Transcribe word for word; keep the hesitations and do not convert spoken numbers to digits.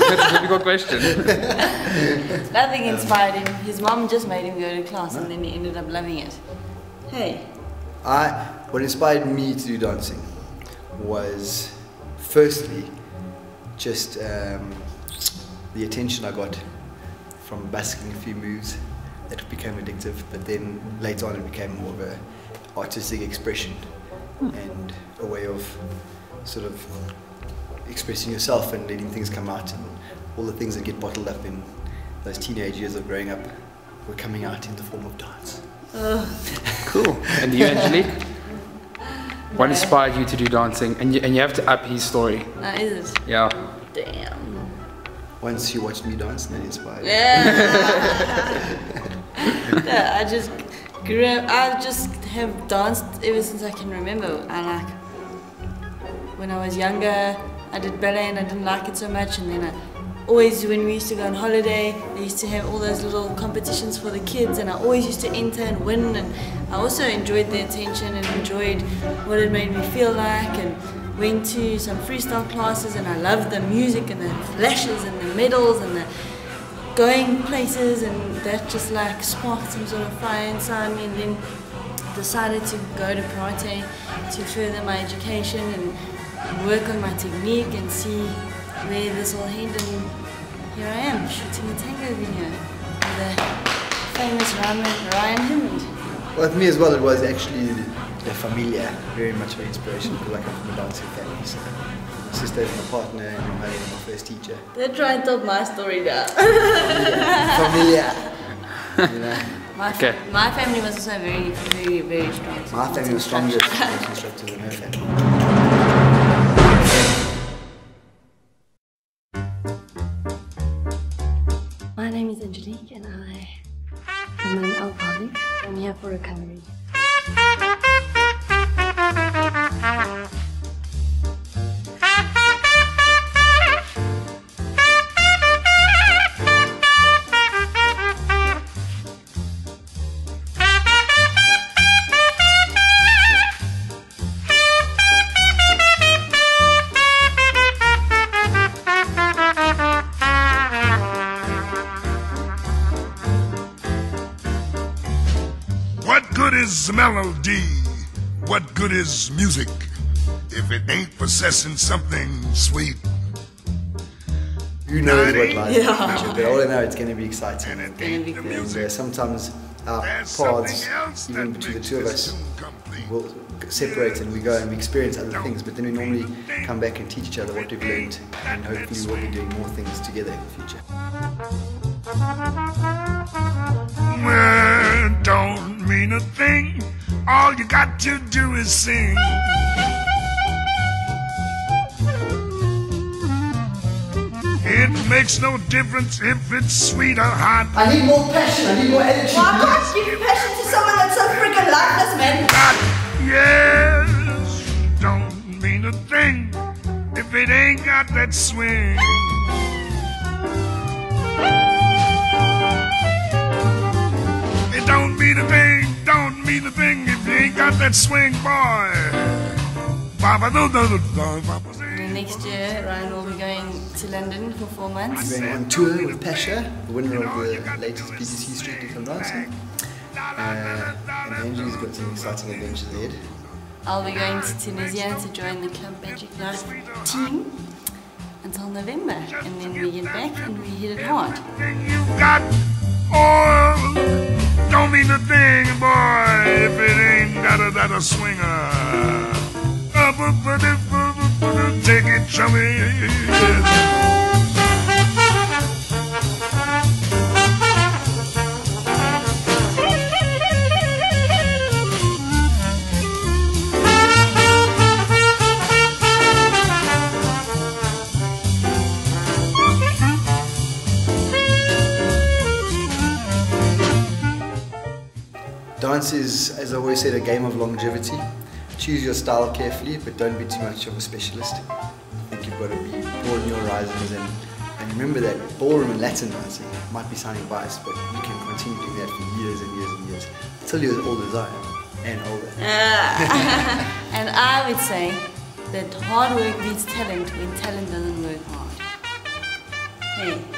That's a difficult question. Nothing inspired him. His mom just made him go to class, no? And then he ended up loving it. Hey. I, what inspired me to do dancing was, firstly, just um, the attention I got from basking a few moves that became addictive, but then later on it became more of an artistic expression hmm. and a way of sort of expressing yourself and letting things come out, and all the things that get bottled up in those teenage years of growing up were coming out in the form of dance. Oh. Cool. And you, Angelique? What no. inspired you to do dancing? And you, and you have to up his story. Uh, is it? Yeah. Damn. Once you watched me dance, then inspired me. Yeah. No, I just grew up, I just have danced ever since I can remember. I like, when I was younger, I did ballet and I didn't like it so much, and then I always, when we used to go on holiday, they used to have all those little competitions for the kids, and I always used to enter and win, and I also enjoyed the attention and enjoyed what it made me feel like, and went to some freestyle classes, and I loved the music and the flashes and the medals and the going places, and that just like sparked some sort of fire inside me, and then decided to go to karate to further my education and work on my technique and see where this all headed, and here I am shooting a tango video with a famous Ryan Hammond. Well, for me as well, it was actually the familia, very much my inspiration, because I come from a dancing family. So my sister is my partner and my mother is my first teacher. They're trying to top my story down. Familia. Familia. You know? My, okay. fa my family was also very, very, very strong. My family was stronger constructed than her family. My name is Angelique and I am an alcoholic. I'm here for recovery. What good is melody? What good is music if it ain't possessing something sweet? Who knows what lies in the future, but all I know it's going to be exciting. And it's going to be good. And, uh, sometimes our paths, even between the two of us, will separate and we go and we experience other things, but then we normally come back and teach each other what we've learned, and hopefully we'll be doing more things together in the future. Well, don't mean a thing, all you got to do is sing. It makes no difference if it's sweet or hot. I need more passion, I need more energy. Well, I can't give passion to someone that's so freaking lifeless, man. But yes, don't mean a thing if it ain't got that swing. It don't mean a thing, don't mean a thing if you ain't got that swing, boy. Next year, Ryan will be going to London for four months. We're going on tour with Pasha, the winner of the latest B B C Strictly Come Dancing. Uh, and Angelie's got some exciting adventures ahead. I'll be going to Tunisia to join the Camp Magic Night team until November. And then we get back and we hit it hard. Don't mean a thing, boy, if it ain't got a, got a swinger. Take it from me. Dance is, as I always said, a game of longevity. Choose your style carefully, but don't be too much of a specialist. I think you've got to be broaden your horizons, and, and remember that ballroom and Latin dancing might be sounding biased, but you can continue doing that for years and years and years, until you're as old as I am, and older. Uh, and I would say that hard work beats talent when talent doesn't work hard. Hey.